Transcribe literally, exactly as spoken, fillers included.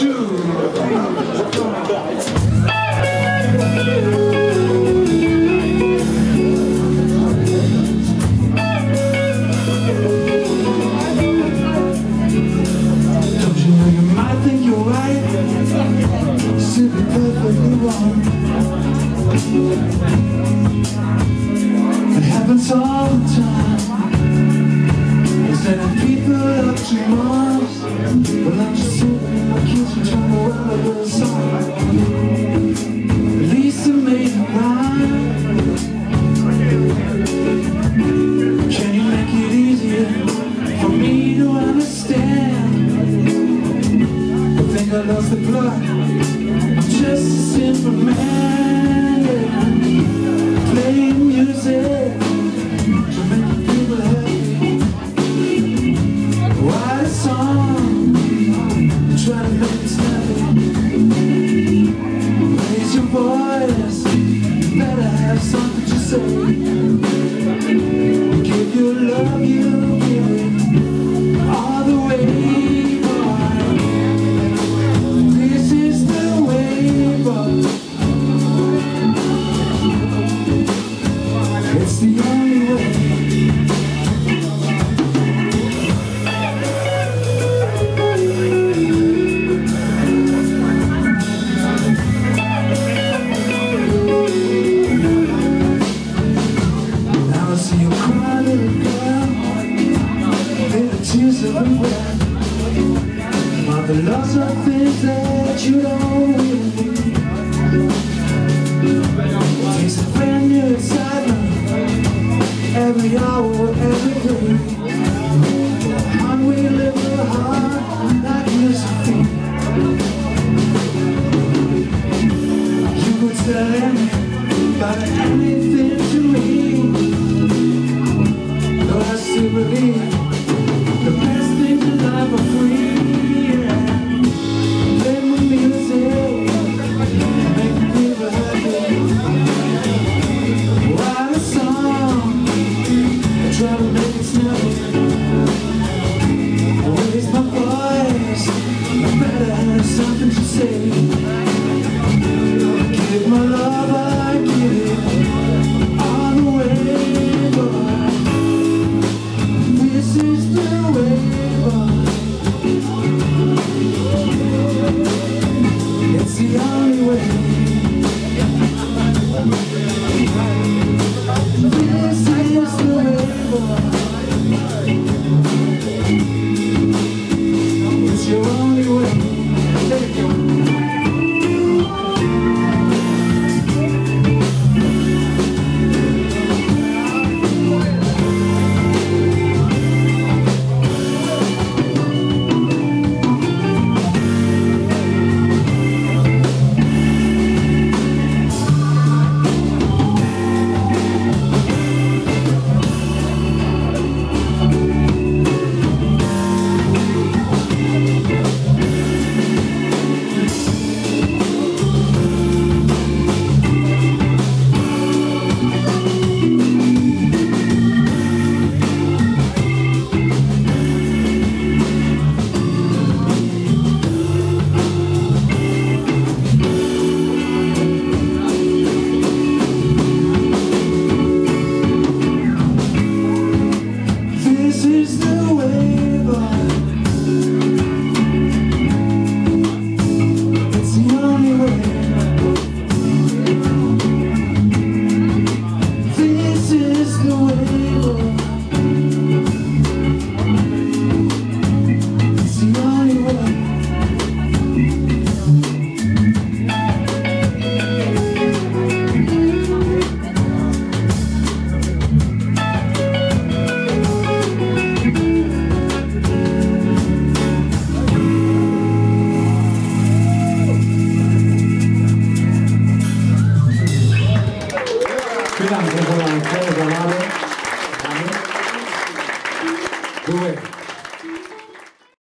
It happens all the time. Instead of people up to moms, well, I'm just sitting in my kitchen trying to write a little song. At least it made a rhyme. Can you make it easier for me to understand? I think I lost the plot. I'm just a simple man. There's lots of things that you don't really need. It takes a brand new excitement every hour, every day.